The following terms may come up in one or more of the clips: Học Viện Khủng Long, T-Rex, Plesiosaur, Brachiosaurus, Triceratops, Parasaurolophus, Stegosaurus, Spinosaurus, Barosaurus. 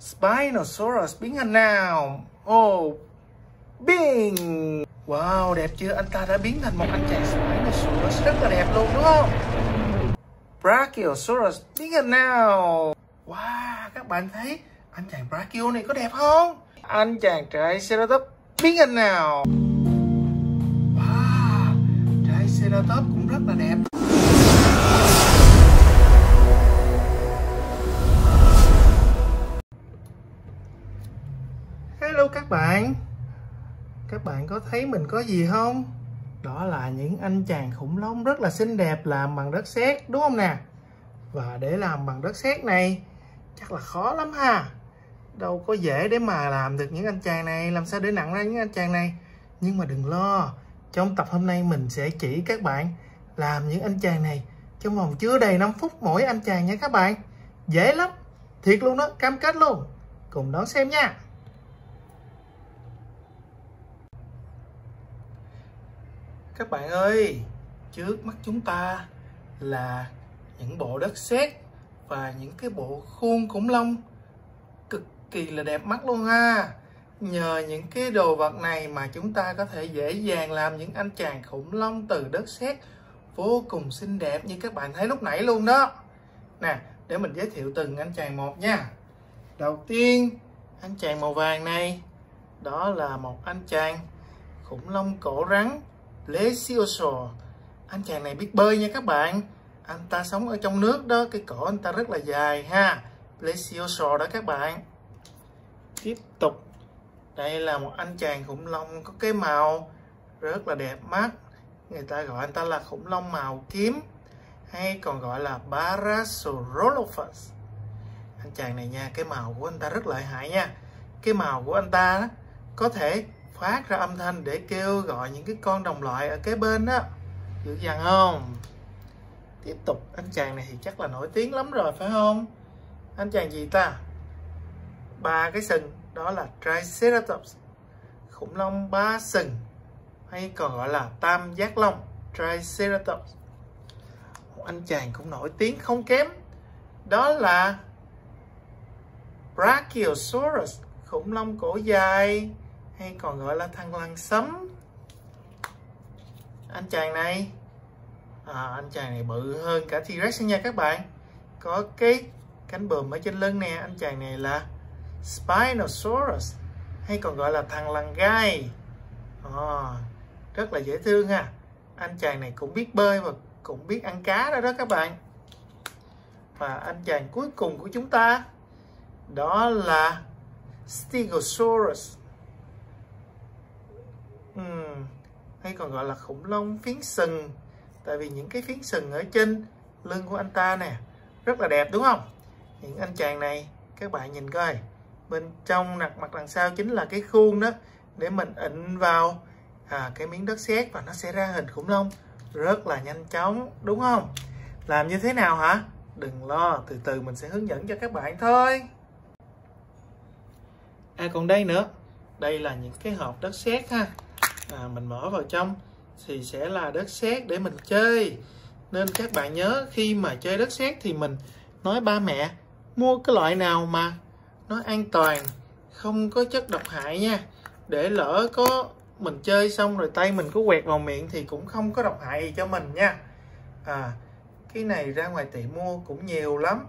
Spinosaurus biến thành nào? Oh, biến. Wow, đẹp chưa? Anh ta đã biến thành một anh chàng Spinosaurus rất là đẹp luôn đúng không? Brachiosaurus biến thành nào? Wow, các bạn thấy anh chàng Brachio này có đẹp không? Anh chàng Triceratops biến thành nào? Wow, Triceratops cũng rất là đẹp. Hello các bạn có thấy mình có gì không? Đó là những anh chàng khủng long rất là xinh đẹp làm bằng đất sét đúng không nè? Và để làm bằng đất sét này chắc là khó lắm ha. Đâu có dễ để mà làm được những anh chàng này, làm sao để nặng ra những anh chàng này. Nhưng mà đừng lo, trong tập hôm nay mình sẽ chỉ các bạn làm những anh chàng này trong vòng chưa đầy 5 phút mỗi anh chàng nha các bạn. Dễ lắm, thiệt luôn đó, cam kết luôn. Cùng đón xem nha. Các bạn ơi, trước mắt chúng ta là những bộ đất sét và những cái bộ khuôn khủng long cực kỳ là đẹp mắt luôn ha. Nhờ những cái đồ vật này mà chúng ta có thể dễ dàng làm những anh chàng khủng long từ đất sét vô cùng xinh đẹp như các bạn thấy lúc nãy luôn đó. Nè, để mình giới thiệu từng anh chàng một nha. Đầu tiên, anh chàng màu vàng này, đó là một anh chàng khủng long cổ rắn Plesiosaur. Anh chàng này biết bơi nha các bạn. Anh ta sống ở trong nước đó, cái cổ anh ta rất là dài ha. Plesiosaur đó các bạn. Tiếp tục, đây là một anh chàng khủng long có cái màu rất là đẹp mắt. Người ta gọi anh ta là khủng long màu kiếm, hay còn gọi là Parasaurolophus. Anh chàng này nha, cái màu của anh ta rất lợi hại nha. Cái màu của anh ta đó, có thể phát ra âm thanh để kêu gọi những cái con đồng loại ở kế bên đó. Dữ dằn không? Tiếp tục, anh chàng này thì chắc là nổi tiếng lắm rồi phải không? Anh chàng gì ta? Ba cái sừng, đó là Triceratops. Khủng long ba sừng, hay còn gọi là tam giác long, Triceratops. Một anh chàng cũng nổi tiếng không kém, đó là Brachiosaurus, khủng long cổ dài, hay còn gọi là thằn lằn sấm. Anh chàng này bự hơn cả T-Rex nha các bạn. Có cái cánh bườm ở trên lưng nè. Anh chàng này là Spinosaurus, hay còn gọi là thằn lằn gai. Rất là dễ thương ha. Anh chàng này cũng biết bơi và cũng biết ăn cá đó các bạn. Và anh chàng cuối cùng của chúng ta, đó là Stegosaurus, hay còn gọi là khủng long phiến sừng. Tại vì những cái phiến sừng ở trên lưng của anh ta nè rất là đẹp đúng không? Những anh chàng này các bạn nhìn coi, bên trong mặt đằng sau chính là cái khuôn đó, để mình ịn vào cái miếng đất sét và nó sẽ ra hình khủng long rất là nhanh chóng đúng không? Làm như thế nào hả? Đừng lo, từ từ mình sẽ hướng dẫn cho các bạn thôi. Còn đây nữa, đây là những cái hộp đất sét ha. Mình mở vào trong thì sẽ là đất sét để mình chơi. Nên các bạn nhớ khi mà chơi đất sét thì mình nói ba mẹ mua cái loại nào mà nó an toàn, không có chất độc hại nha. Để lỡ có mình chơi xong rồi tay mình có quẹt vào miệng thì cũng không có độc hại gì cho mình nha. Cái này ra ngoài tiệm mua cũng nhiều lắm.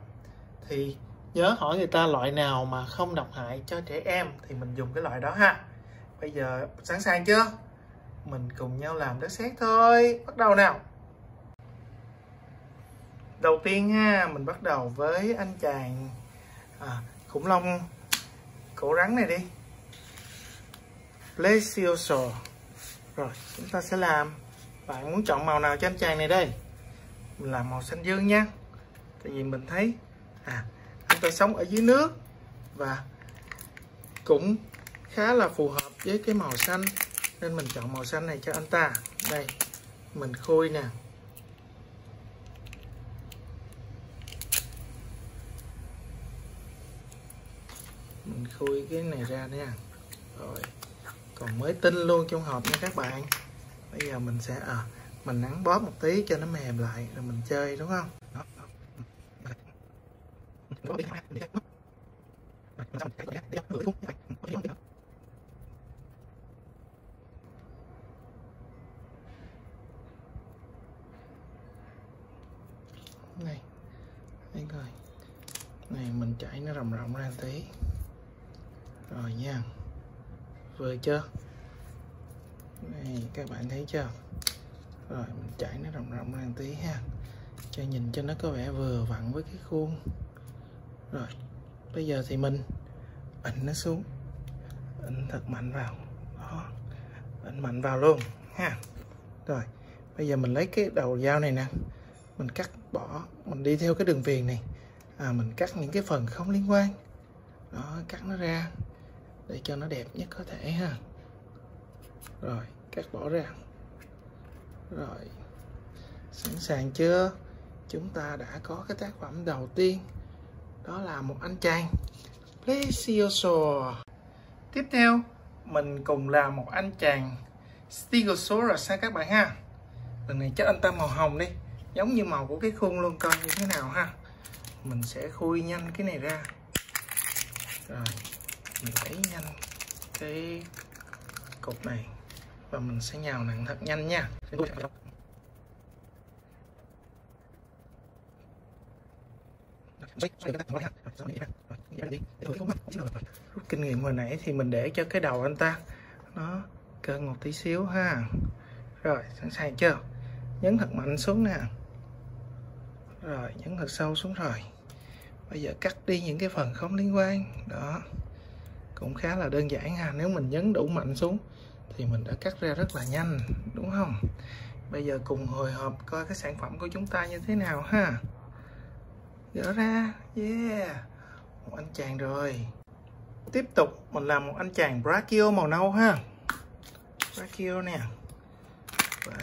Thì nhớ hỏi người ta loại nào mà không độc hại cho trẻ em thì mình dùng cái loại đó ha. Bây giờ sẵn sàng chưa? Mình cùng nhau làm đất sét thôi. Bắt đầu nào. Đầu tiên ha, mình bắt đầu với anh chàng khủng long cổ rắn này đi, Plesiosaur. Rồi chúng ta sẽ làm, bạn muốn chọn màu nào cho anh chàng này đây? Mình làm màu xanh dương nha. Tại vì mình thấy anh ta sống ở dưới nước và cũng khá là phù hợp với cái màu xanh, nên mình chọn màu xanh này cho anh ta. Đây, mình khui nè. Mình khui cái này ra nè. Rồi, còn mới tinh luôn trong hộp nha các bạn. Bây giờ mình sẽ mình nắn bóp một tí cho nó mềm lại rồi mình chơi đúng không? Này, đây rồi. Này mình chảy nó rồng rộng ra tí. Rồi nha. Vừa chưa? Này các bạn thấy chưa? Rồi mình chảy nó rộng ra tí ha. Cho nhìn cho nó có vẻ vừa vặn với cái khuôn. Rồi, bây giờ thì mình ấn nó xuống. Ấn thật mạnh vào. Đó. Ấn mạnh vào luôn ha. Rồi, bây giờ mình lấy cái đầu dao này nè. Mình cắt bỏ, mình đi theo cái đường viền này. Mình cắt những cái phần không liên quan. Đó, cắt nó ra để cho nó đẹp nhất có thể ha. Rồi, cắt bỏ ra. Rồi, sẵn sàng chưa? Chúng ta đã có cái tác phẩm đầu tiên. Đó là một anh chàng Plesiosaur. Tiếp theo mình cùng làm một anh chàng Stegosaurus ha các bạn ha. Lần này chắc anh ta màu hồng đi, giống như màu của cái khuôn luôn, coi như thế nào ha. Mình sẽ khui nhanh cái này ra. Rồi mình lấy nhanh cái cục này và mình sẽ nhào nặng thật nhanh nha. Rút kinh nghiệm hồi nãy thì mình để cho cái đầu anh ta nó cơn một tí xíu ha. Rồi sẵn sàng chưa? Nhấn thật mạnh xuống nè. Rồi nhấn thật sâu xuống rồi. Bây giờ cắt đi những cái phần không liên quan. Đó, cũng khá là đơn giản ha. Nếu mình nhấn đủ mạnh xuống thì mình đã cắt ra rất là nhanh, đúng không? Bây giờ cùng hồi hộp coi cái sản phẩm của chúng ta như thế nào ha. Gỡ ra, yeah, một anh chàng rồi. Tiếp tục mình làm một anh chàng Brachio màu nâu ha. Brachio nè. Và...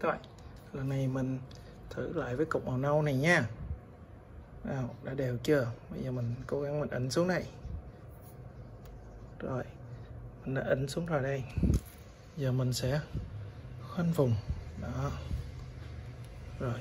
Rồi, lần này mình thử lại với cục màu nâu này nha. Nào, đã đều chưa? Bây giờ mình cố gắng mình ấn xuống này. Rồi nó ấn xuống rồi đây. Giờ mình sẽ khoanh vùng. Đó. Rồi.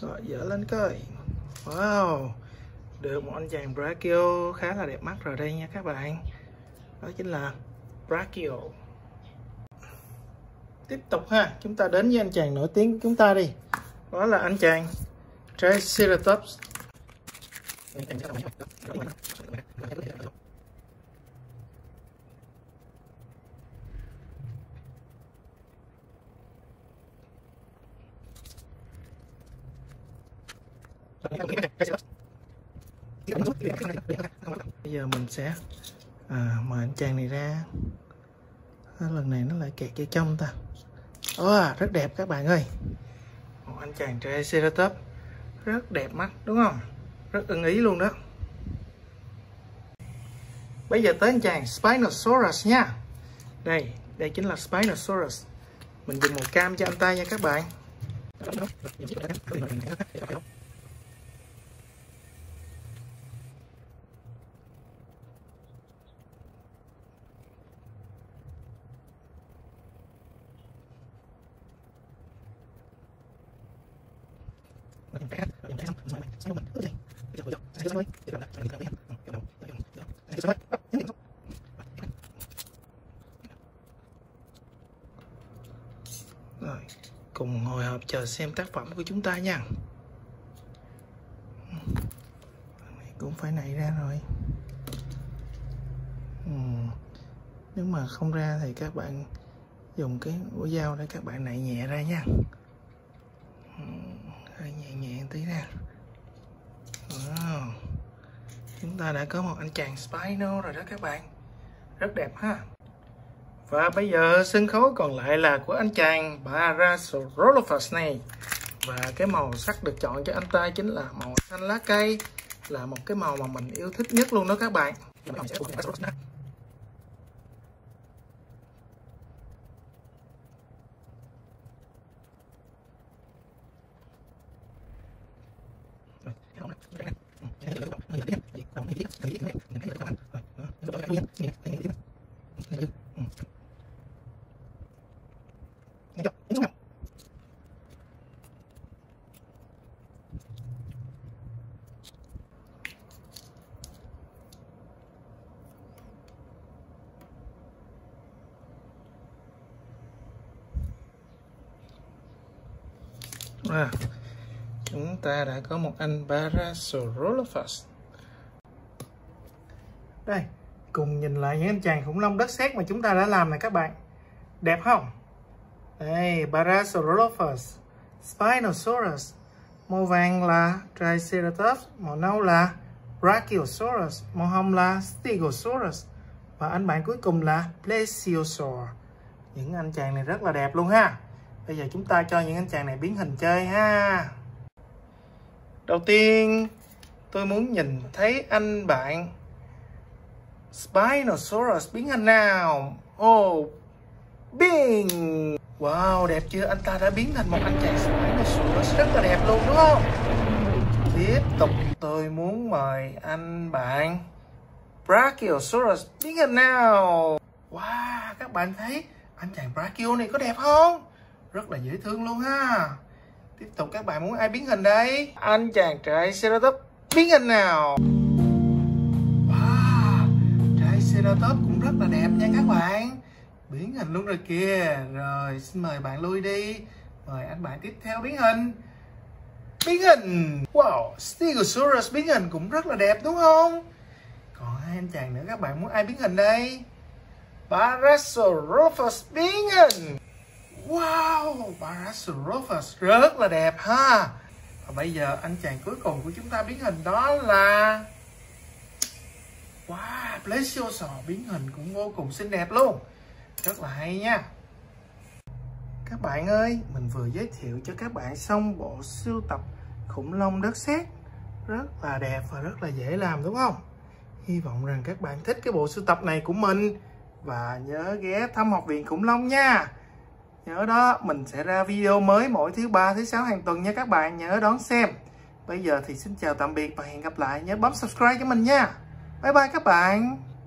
Rồi, dở lên coi. Wow. Được một anh chàng Brachio khá là đẹp mắt rồi đây nha các bạn. Đó chính là Brachio. Tiếp tục ha, chúng ta đến với anh chàng nổi tiếng của chúng ta đi. Đó là anh chàng Triceratops. Bây giờ mình sẽ mời anh chàng này ra. Lần này nó lại kẹt vô trong ta. Rất đẹp các bạn ơi. Một anh chàng Triceratops rất đẹp mắt đúng không? Rất ưng ý luôn đó. Bây giờ tới anh chàng Spinosaurus nha. Đây, đây chính là Spinosaurus. Mình dùng màu cam cho anh ta nha các bạn. Rồi, cùng hồi hộp chờ xem tác phẩm của chúng ta nha. Cũng phải nảy ra rồi. Nếu mà không ra thì các bạn dùng cái mũi dao để các bạn nảy nhẹ ra nha. Hơi nhẹ nhẹ tí ra. Wow. Chúng ta đã có một anh chàng Spino rồi đó các bạn. Rất đẹp ha. Và bây giờ sân khấu còn lại là của anh chàng Parasaurolophus này. Và cái màu sắc được chọn cho anh ta chính là màu xanh lá cây. Là một cái màu mà mình yêu thích nhất luôn đó các bạn. Chúng ta đã có một anh Parasaurolophus. Đây, cùng nhìn lại những anh chàng khủng long đất sét mà chúng ta đã làm này các bạn. Đẹp không? Đây, Parasaurolophus, Spinosaurus. Màu vàng là Triceratops, màu nâu là Brachiosaurus, màu hồng là Stegosaurus. Và anh bạn cuối cùng là Plesiosaur. Những anh chàng này rất là đẹp luôn ha. Bây giờ chúng ta cho những anh chàng này biến hình chơi ha. Đầu tiên, tôi muốn nhìn thấy anh bạn Spinosaurus biến hình nào. Oh, biến! Wow, đẹp chưa? Anh ta đã biến thành một anh chàng Spinosaurus rất là đẹp luôn đúng không? Tiếp tục, tôi muốn mời anh bạn Brachiosaurus biến hình nào. Wow, các bạn thấy anh chàng Brachio này có đẹp không? Rất là dễ thương luôn ha. Tiếp tục, các bạn muốn ai biến hình đây? Anh chàng Triceratops biến hình nào. Wow, Triceratops cũng rất là đẹp nha các bạn. Biến hình luôn rồi kìa. Rồi, xin mời bạn lui đi. Mời anh bạn tiếp theo biến hình. Biến hình. Wow, Stegosaurus biến hình cũng rất là đẹp đúng không? Còn hai anh chàng nữa, các bạn muốn ai biến hình đây? Parasaurolophus biến hình. Wow, Barosaurus rất là đẹp ha. Và bây giờ anh chàng cuối cùng của chúng ta biến hình đó là wow, Plesiosaur biến hình cũng vô cùng xinh đẹp luôn. Rất là hay nha. Các bạn ơi, mình vừa giới thiệu cho các bạn xong bộ sưu tập khủng long đất sét. Rất là đẹp và rất là dễ làm đúng không? Hy vọng rằng các bạn thích cái bộ sưu tập này của mình. Và nhớ ghé thăm Học Viện Khủng Long nha. Nhớ đó, mình sẽ ra video mới mỗi thứ ba, thứ sáu hàng tuần nha các bạn, nhớ đón xem. Bây giờ thì xin chào tạm biệt và hẹn gặp lại, nhớ bấm subscribe cho mình nha. Bye bye các bạn.